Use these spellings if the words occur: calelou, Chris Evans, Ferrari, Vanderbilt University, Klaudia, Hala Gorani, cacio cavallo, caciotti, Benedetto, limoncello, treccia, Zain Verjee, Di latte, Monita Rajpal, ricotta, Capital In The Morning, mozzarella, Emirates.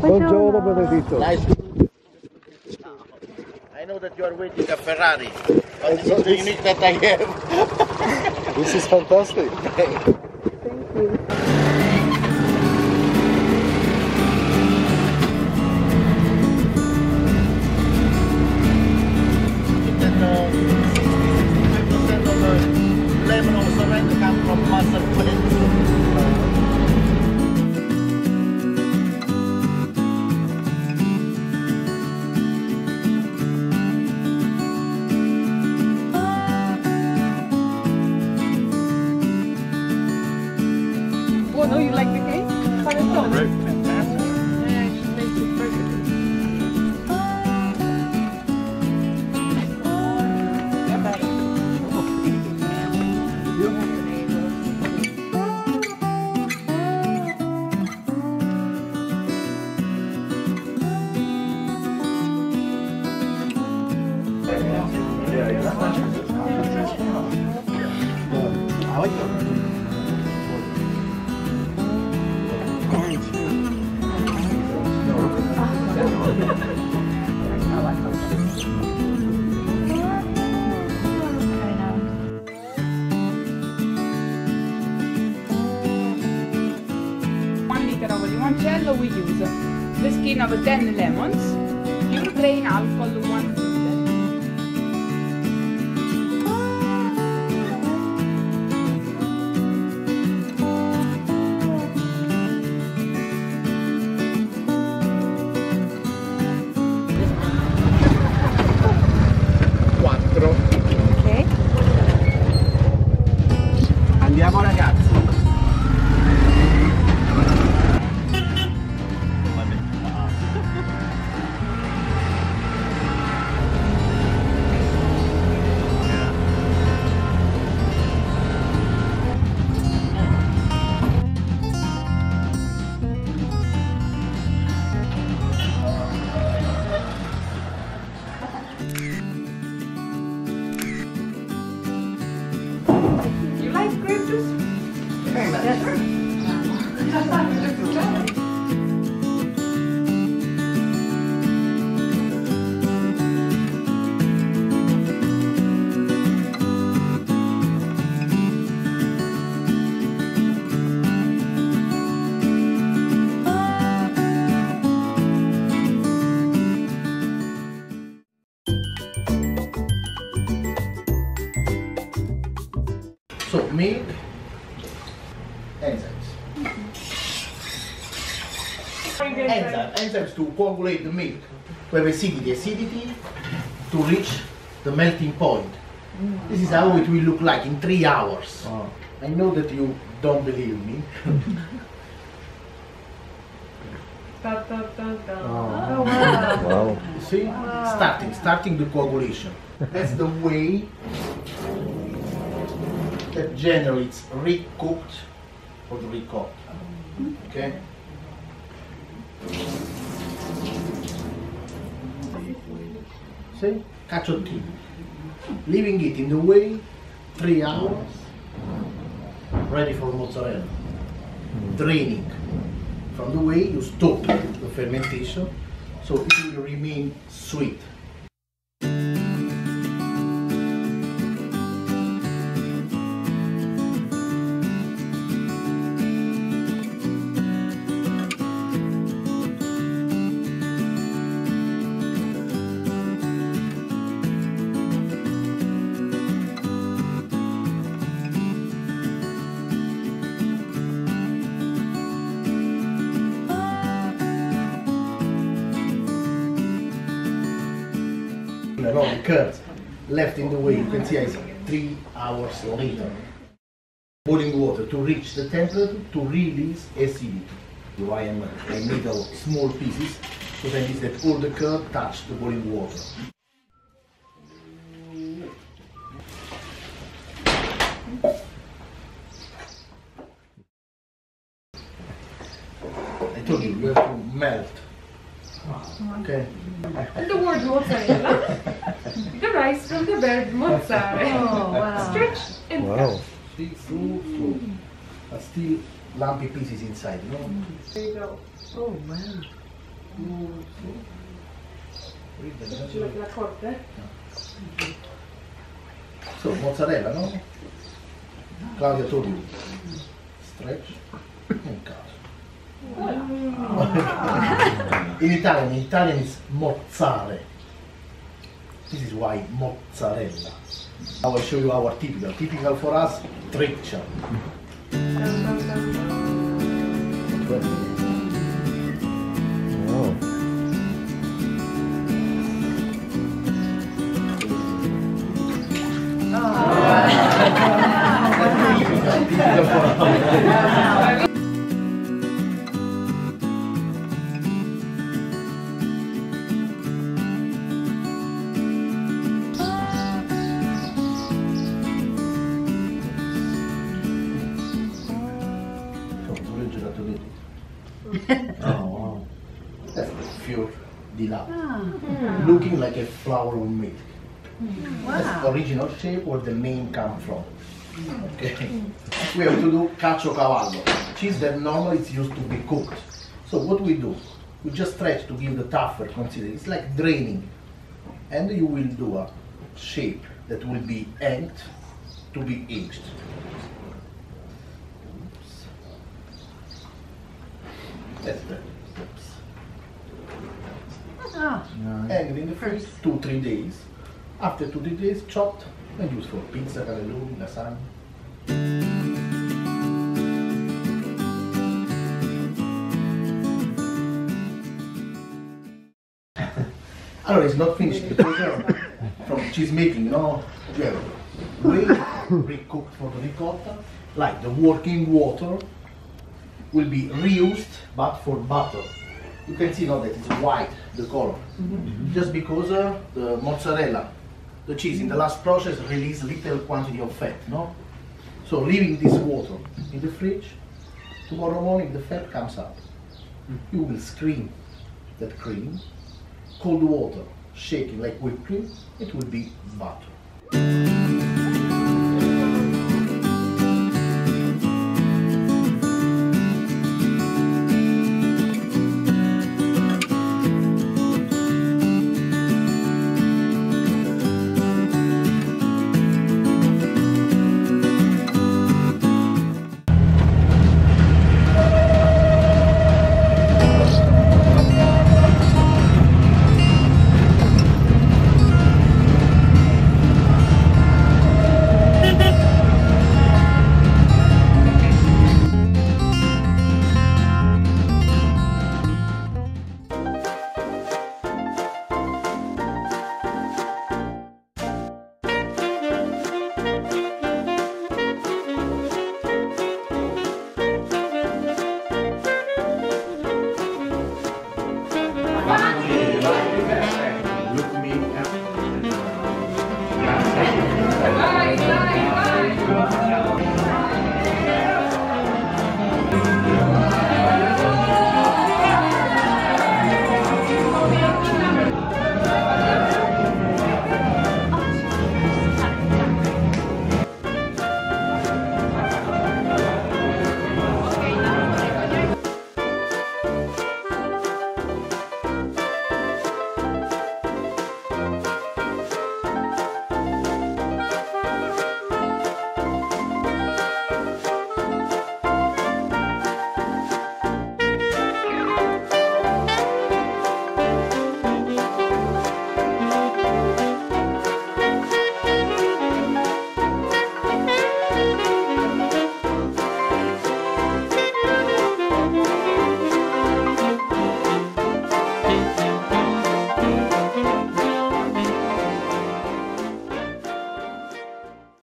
Buongiorno Benedetto. Nice. I know that you are waiting a Ferrari, but this is the unique that I have. This is fantastic. Thank you. Oh, you like the cake? Oh, right. Fantastic. Yeah, I should make it perfect. I like that. Of limoncello we use the skin of 10 lemons, pure plain alcohol 1 liter. 4. Ok. Andiamo ragazzi. So milk enzymes. Enzymes to coagulate the milk, to have acidity, to reach the melting point. This is how it will look like in 3 hours. Oh. I know that you don't believe me. Da, da, da, da. Oh. Oh, wow. Wow. See? Wow. Starting the coagulation. That's the way that generally it's recooked or the ricotta. Okay? See? Caciotti. Leaving it in the way, 3 hours, ready for mozzarella. Draining. From the way, you stop the fermentation, so it will remain sweet. The curd left in the way, you can see it's 3 hours later. Boiling water to reach the temperature to release acidity. I made out small pieces, so that means that all the curd touched the boiling water. I told you, you have to melt. Okay. And the word mozzarella, the rice from the bird mozzarella. Oh, wow. Stretch and wow. See, through. But still lumpy pieces inside, you know? There you go. Oh, wow. La corte? No. So, mozzarella, no? Claudia told you. Stretch and cut. Wow. In Italian is mozzarella. This is why mozzarella. I will show you our typical. Typical for us, treccia. Oh. Oh. That's pure Di latte. Looking like a flour or milk. Wow. That's the original shape where the name comes from. Okay. We have to do cacio cavallo, cheese that normally is used to be cooked. So what we do, we just stretch to give the tougher consistency. It's like draining. And you will do a shape that will be hanged to be inched. That's the tips. Hanged in the first 2-3 days. After 2-3 days, chopped and used for pizza, calelou, lasagna. Allora, it's not finished. From cheese making, no? We pre-cooked for the ricotta, like the working water will be reused, but for butter. You can see now that it's white, the color, just because the mozzarella, the cheese in the last process releases little quantity of fat, no? So leaving this water in the fridge, tomorrow morning the fat comes out. You will scream that cream, cold water, shaking like whipped cream, it will be butter.